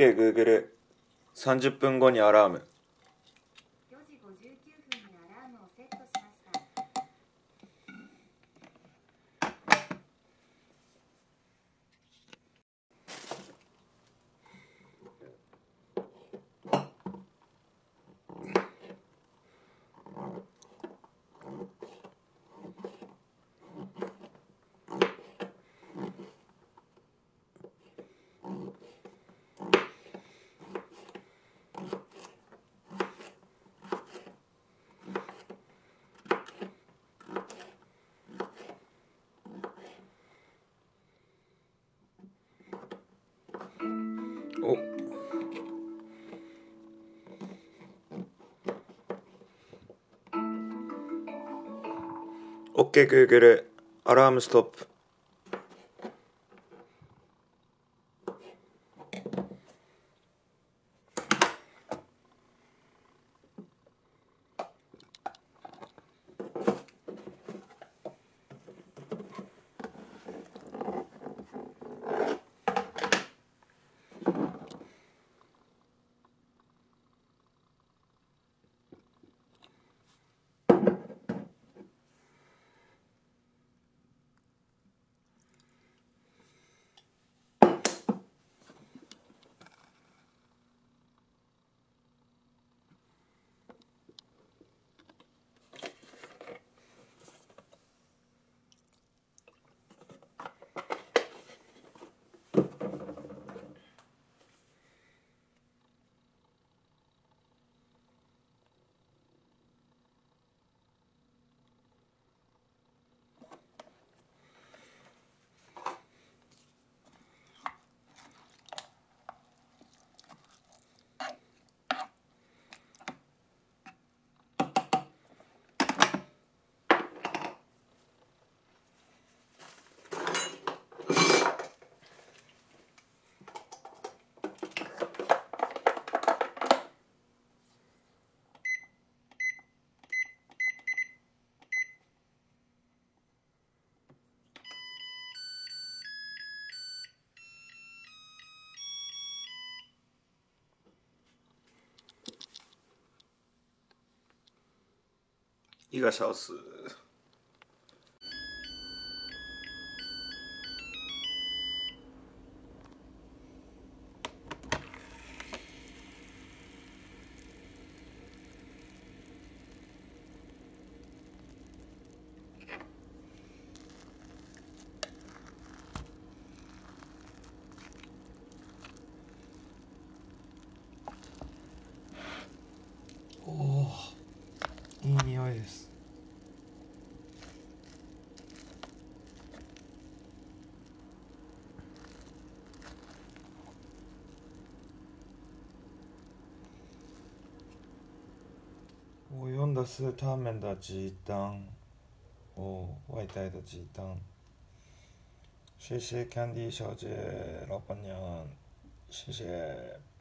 OK、Google。30分後にアラーム。4時59分にアラームをセットしました。OK、Google、アラームストップ。一个小时。いいです。我用的是他们的鸡蛋，外带的鸡蛋。谢谢 Candy 小姐、老板娘，谢谢。